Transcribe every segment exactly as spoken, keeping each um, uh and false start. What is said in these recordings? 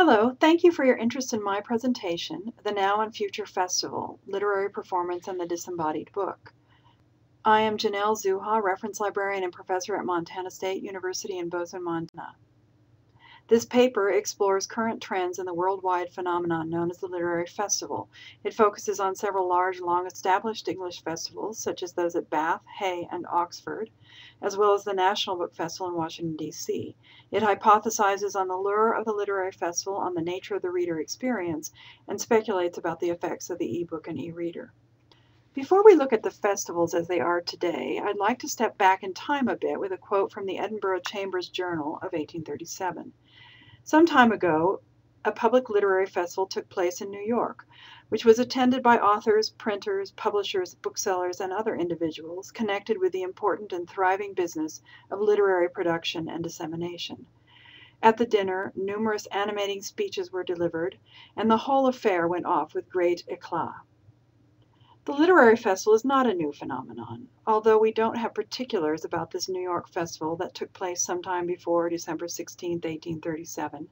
Hello, thank you for your interest in my presentation, The Now and Future Festival, Literary Performance and the Disembodied Book. I am Janelle Zauha, reference librarian and professor at Montana State University in Bozeman, Montana. This paper explores current trends in the worldwide phenomenon known as the Literary Festival. It focuses on several large, long-established English festivals, such as those at Bath, Hay, and Oxford, as well as the National Book Festival in Washington, D C It hypothesizes on the lure of the literary festival, on the nature of the reader experience, and speculates about the effects of the e-book and e-reader. Before we look at the festivals as they are today, I'd like to step back in time a bit with a quote from the Edinburgh Chambers Journal of eighteen thirty-seven. Some time ago, a public literary festival took place in New York, which was attended by authors, printers, publishers, booksellers, and other individuals connected with the important and thriving business of literary production and dissemination. At the dinner, numerous animating speeches were delivered, and the whole affair went off with great éclat. The literary festival is not a new phenomenon, although we don't have particulars about this New York festival that took place sometime before December sixteenth, eighteen thirty-seven.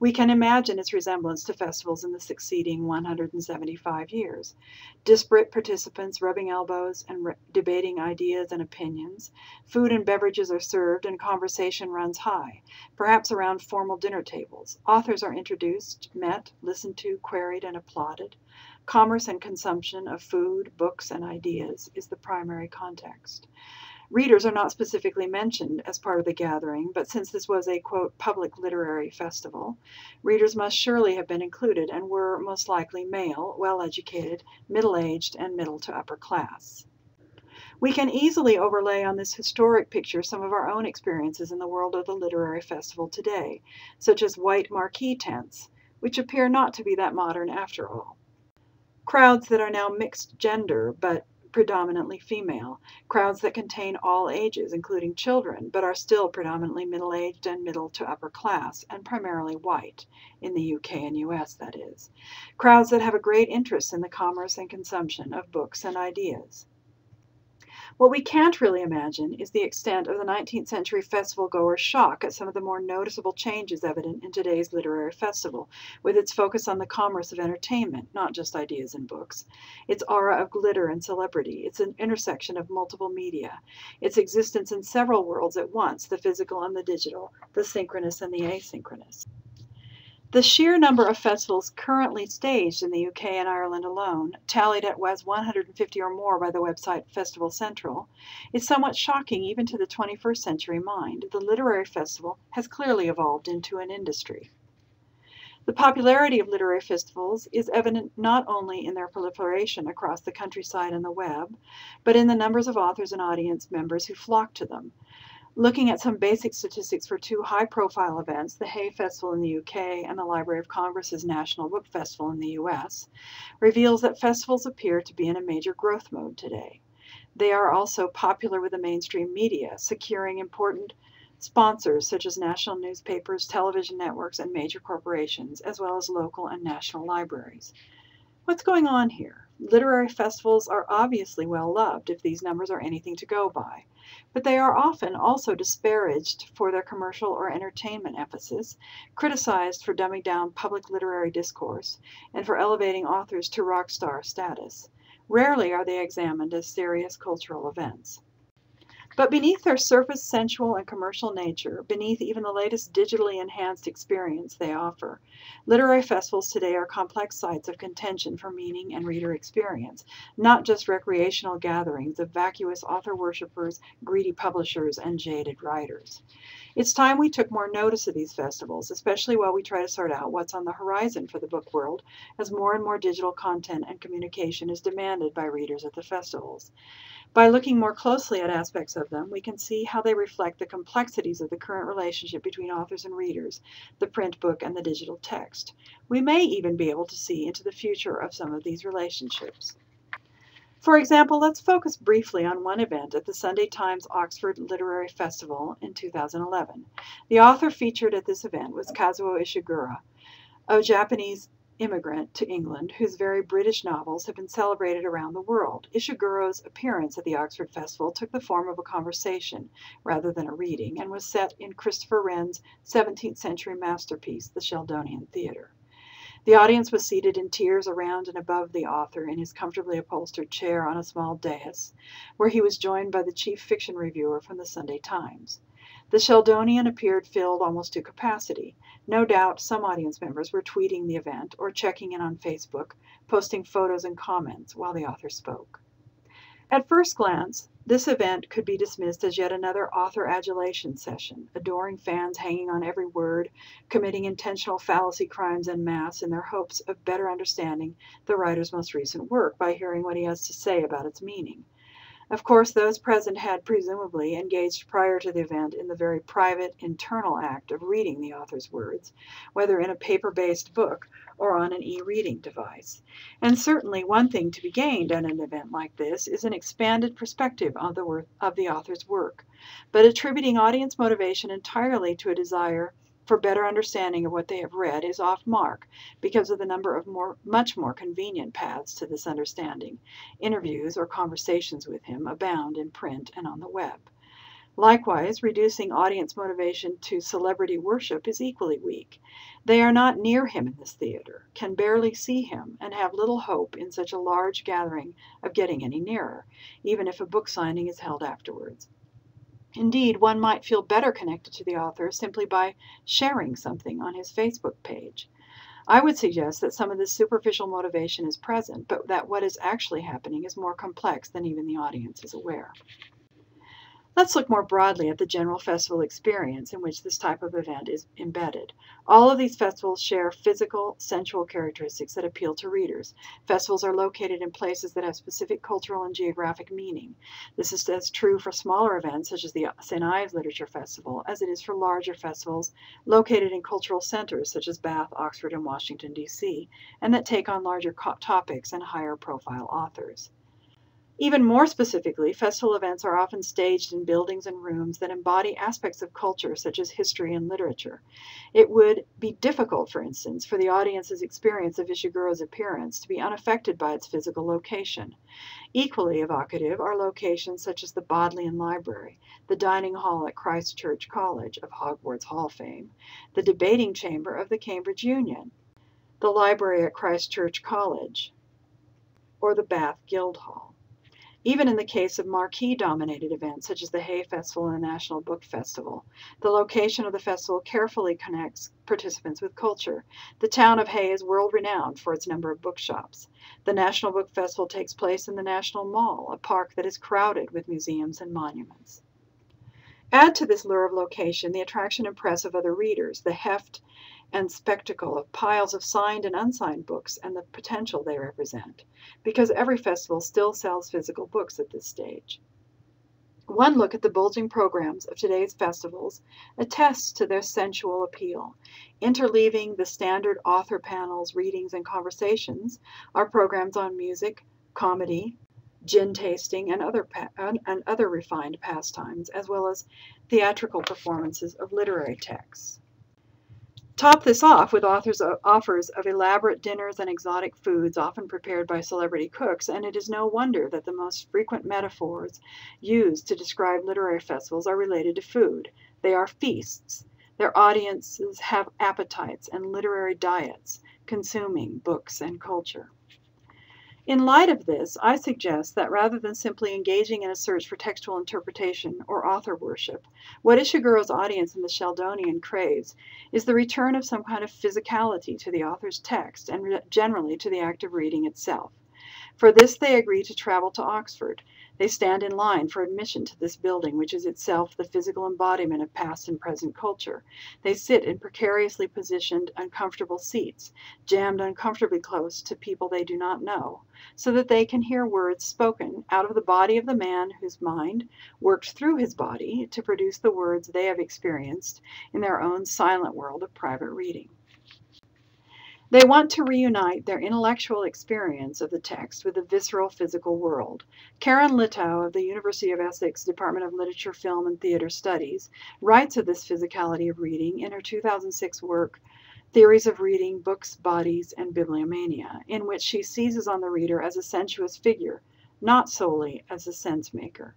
We can imagine its resemblance to festivals in the succeeding one hundred seventy-five years. Disparate participants rubbing elbows and re debating ideas and opinions. Food and beverages are served and conversation runs high, perhaps around formal dinner tables. Authors are introduced, met, listened to, queried, and applauded. Commerce and consumption of food, books, and ideas is the primary context. Readers are not specifically mentioned as part of the gathering, but since this was a, quote, public literary festival, readers must surely have been included and were most likely male, well-educated, middle-aged, and middle to upper class. We can easily overlay on this historic picture some of our own experiences in the world of the literary festival today, such as white marquee tents, which appear not to be that modern after all. Crowds that are now mixed gender, but predominantly female, crowds that contain all ages, including children, but are still predominantly middle-aged and middle to upper class, and primarily white, in the U K and U S, that is. Crowds that have a great interest in the commerce and consumption of books and ideas. What we can't really imagine is the extent of the nineteenth century festival-goer's shock at some of the more noticeable changes evident in today's literary festival, with its focus on the commerce of entertainment, not just ideas and books, its aura of glitter and celebrity, its intersection of multiple media, its existence in several worlds at once, the physical and the digital, the synchronous and the asynchronous. The sheer number of festivals currently staged in the U K and Ireland alone, tallied at was one hundred fifty or more by the website Festival Central, is somewhat shocking even to the twenty-first century mind. The literary festival has clearly evolved into an industry. The popularity of literary festivals is evident not only in their proliferation across the countryside and the web, but in the numbers of authors and audience members who flock to them. Looking at some basic statistics for two high-profile events, the Hay Festival in the U K and the Library of Congress's National Book Festival in the U S, reveals that festivals appear to be in a major growth mode today. They are also popular with the mainstream media, securing important sponsors such as national newspapers, television networks, and major corporations, as well as local and national libraries. What's going on here? Literary festivals are obviously well-loved if these numbers are anything to go by, but they are often also disparaged for their commercial or entertainment emphasis, criticized for dumbing down public literary discourse, and for elevating authors to rock star status. Rarely are they examined as serious cultural events. But beneath their surface sensual and commercial nature, beneath even the latest digitally enhanced experience they offer, literary festivals today are complex sites of contention for meaning and reader experience, not just recreational gatherings of vacuous author worshippers, greedy publishers, and jaded writers. It's time we took more notice of these festivals, especially while we try to sort out what's on the horizon for the book world, as more and more digital content and communication is demanded by readers at the festivals. By looking more closely at aspects of them, we can see how they reflect the complexities of the current relationship between authors and readers, the print book and the digital text. We may even be able to see into the future of some of these relationships. For example, let's focus briefly on one event at the Sunday Times Oxford Literary Festival in two thousand eleven. The author featured at this event was Kazuo Ishiguro, a Japanese immigrant to England whose very British novels have been celebrated around the world. Ishiguro's appearance at the Oxford Festival took the form of a conversation rather than a reading and was set in Christopher Wren's seventeenth century masterpiece, The Sheldonian Theatre. The audience was seated in tiers around and above the author in his comfortably upholstered chair on a small dais, where he was joined by the chief fiction reviewer from the Sunday Times. The Sheldonian appeared filled almost to capacity. No doubt some audience members were tweeting the event or checking in on Facebook, posting photos and comments while the author spoke. At first glance, this event could be dismissed as yet another author adulation session, adoring fans hanging on every word, committing intentional fallacy crimes en masse in their hopes of better understanding the writer's most recent work by hearing what he has to say about its meaning. Of course, those present had presumably engaged prior to the event in the very private, internal act of reading the author's words, whether in a paper-based book or on an e-reading device. And certainly one thing to be gained at an event like this is an expanded perspective on the worth of the author's work. But attributing audience motivation entirely to a desire for better understanding of what they have read is off mark because of the number of more, much more convenient paths to this understanding. Interviews or conversations with him abound in print and on the web. Likewise, reducing audience motivation to celebrity worship is equally weak. They are not near him in this theater, can barely see him, and have little hope in such a large gathering of getting any nearer, even if a book signing is held afterwards. Indeed, one might feel better connected to the author simply by sharing something on his Facebook page. I would suggest that some of this superficial motivation is present, but that what is actually happening is more complex than even the audience is aware. Let's look more broadly at the general festival experience in which this type of event is embedded. All of these festivals share physical, sensual characteristics that appeal to readers. Festivals are located in places that have specific cultural and geographic meaning. This is as true for smaller events such as the Saint Ives Literature Festival as it is for larger festivals located in cultural centers such as Bath, Oxford, and Washington, D C, and that take on larger topics and higher profile authors. Even more specifically, festival events are often staged in buildings and rooms that embody aspects of culture, such as history and literature. It would be difficult, for instance, for the audience's experience of Ishiguro's appearance to be unaffected by its physical location. Equally evocative are locations such as the Bodleian Library, the dining hall at Christ Church College of Hogwarts Hall of Fame, the debating chamber of the Cambridge Union, the library at Christ Church College, or the Bath Guildhall. Even in the case of marquee-dominated events such as the Hay Festival and the National Book Festival, the location of the festival carefully connects participants with culture. The town of Hay is world-renowned for its number of bookshops. The National Book Festival takes place in the National Mall, a park that is crowded with museums and monuments. Add to this lure of location the attraction and press of other readers, the heft and spectacle of piles of signed and unsigned books and the potential they represent, because every festival still sells physical books at this stage. One look at the bulging programs of today's festivals attests to their sensual appeal. Interleaving the standard author panels, readings, and conversations are programs on music, comedy, gin tasting, and other, pa and other refined pastimes, as well as theatrical performances of literary texts. Top this off with authors' offers of elaborate dinners and exotic foods often prepared by celebrity cooks, and it is no wonder that the most frequent metaphors used to describe literary festivals are related to food. They are feasts. Their audiences have appetites and literary diets, consuming books and culture. In light of this, I suggest that rather than simply engaging in a search for textual interpretation or author worship, what Ishiguro's audience in the Sheldonian craves is the return of some kind of physicality to the author's text and generally to the act of reading itself. For this, they agree to travel to Oxford. They stand in line for admission to this building, which is itself the physical embodiment of past and present culture. They sit in precariously positioned, uncomfortable seats, jammed uncomfortably close to people they do not know, so that they can hear words spoken out of the body of the man whose mind worked through his body to produce the words they have experienced in their own silent world of private reading. They want to reunite their intellectual experience of the text with the visceral physical world. Karen Littau of the University of Essex Department of Literature, Film, and Theater Studies writes of this physicality of reading in her two thousand six work, Theories of Reading, Books, Bodies, and Bibliomania, in which she seizes on the reader as a sensuous figure, not solely as a sense maker.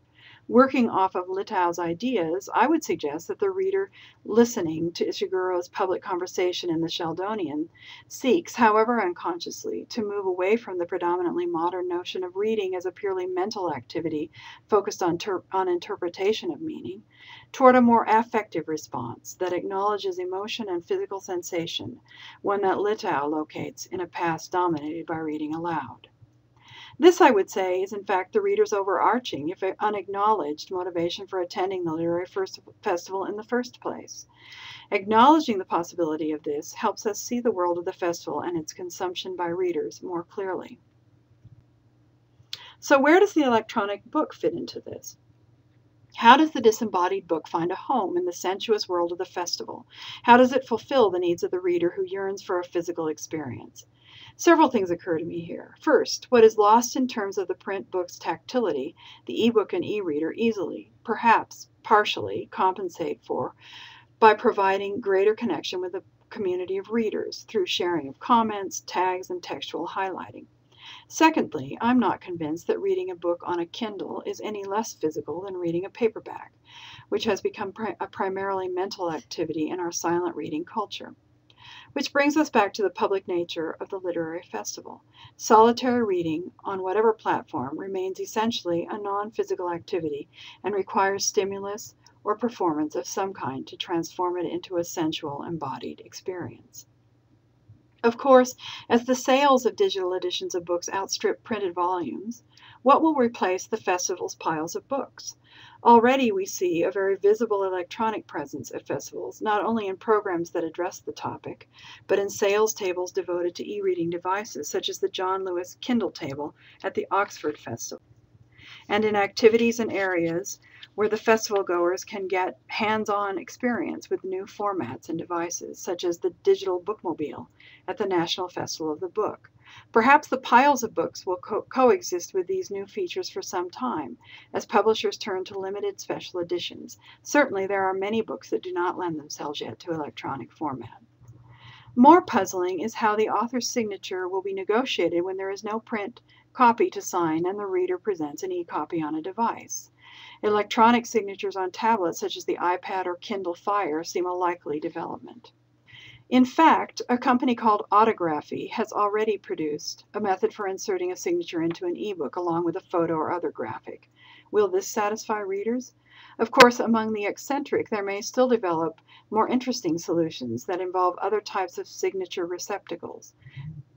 Working off of Littau's ideas, I would suggest that the reader listening to Ishiguro's public conversation in The Sheldonian seeks, however unconsciously, to move away from the predominantly modern notion of reading as a purely mental activity focused on, on interpretation of meaning, toward a more affective response that acknowledges emotion and physical sensation, one that Littau locates in a past dominated by reading aloud. This, I would say, is in fact the reader's overarching, if unacknowledged, motivation for attending the literary first festival in the first place. Acknowledging the possibility of this helps us see the world of the festival and its consumption by readers more clearly. So where does the electronic book fit into this? How does the disembodied book find a home in the sensuous world of the festival? How does it fulfill the needs of the reader who yearns for a physical experience? Several things occur to me here. First, what is lost in terms of the print book's tactility, the e-book and e-reader easily, perhaps partially, compensate for by providing greater connection with a community of readers through sharing of comments, tags, and textual highlighting. Secondly, I'm not convinced that reading a book on a Kindle is any less physical than reading a paperback, which has become pri- a primarily mental activity in our silent reading culture. Which brings us back to the public nature of the literary festival. Solitary reading on whatever platform remains essentially a non-physical activity and requires stimulus or performance of some kind to transform it into a sensual, embodied experience. Of course, as the sales of digital editions of books outstrip printed volumes, what will replace the festival's piles of books? Already we see a very visible electronic presence at festivals, not only in programs that address the topic, but in sales tables devoted to e-reading devices, such as the John Lewis Kindle table at the Oxford Festival, and in activities and areas where the festival goers can get hands-on experience with new formats and devices, such as the Digital Bookmobile at the National Festival of the Book. Perhaps the piles of books will co coexist with these new features for some time, as publishers turn to limited special editions. Certainly there are many books that do not lend themselves yet to electronic format. More puzzling is how the author's signature will be negotiated when there is no print copy to sign and the reader presents an e-copy on a device. Electronic signatures on tablets such as the iPad or Kindle Fire seem a likely development. In fact, a company called Autography has already produced a method for inserting a signature into an e-book along with a photo or other graphic. Will this satisfy readers? Of course, among the eccentric, there may still develop more interesting solutions that involve other types of signature receptacles.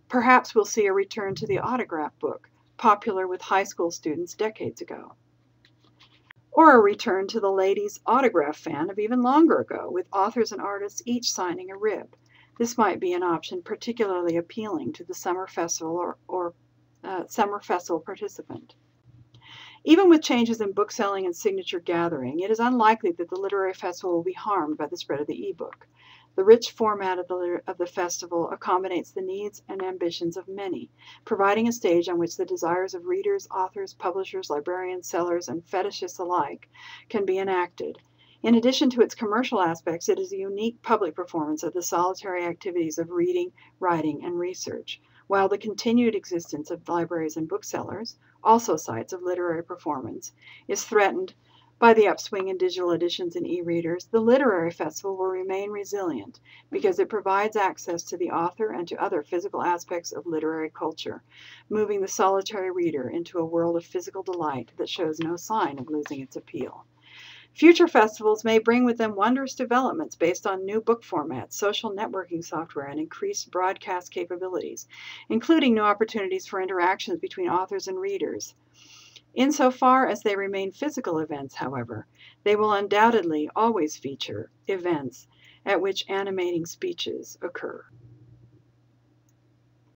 Perhaps we'll see a return to the autograph book, popular with high school students decades ago. Or a return to the ladies' autograph fan of even longer ago, with authors and artists each signing a rib. This might be an option particularly appealing to the summer festival or, or uh, summer festival participant. Even with changes in bookselling and signature gathering, it is unlikely that the literary festival will be harmed by the spread of the e-book. The rich format of the, of the festival accommodates the needs and ambitions of many, providing a stage on which the desires of readers, authors, publishers, librarians, sellers, and fetishists alike can be enacted. In addition to its commercial aspects, it is a unique public performance of the solitary activities of reading, writing, and research, while the continued existence of libraries and booksellers, also sites of literary performance, is threatened by the upswing in digital editions and e-readers. The literary festival will remain resilient because it provides access to the author and to other physical aspects of literary culture, moving the solitary reader into a world of physical delight that shows no sign of losing its appeal. Future festivals may bring with them wondrous developments based on new book formats, social networking software, and increased broadcast capabilities, including new opportunities for interactions between authors and readers. Insofar as they remain physical events, however, they will undoubtedly always feature events at which animating speeches occur.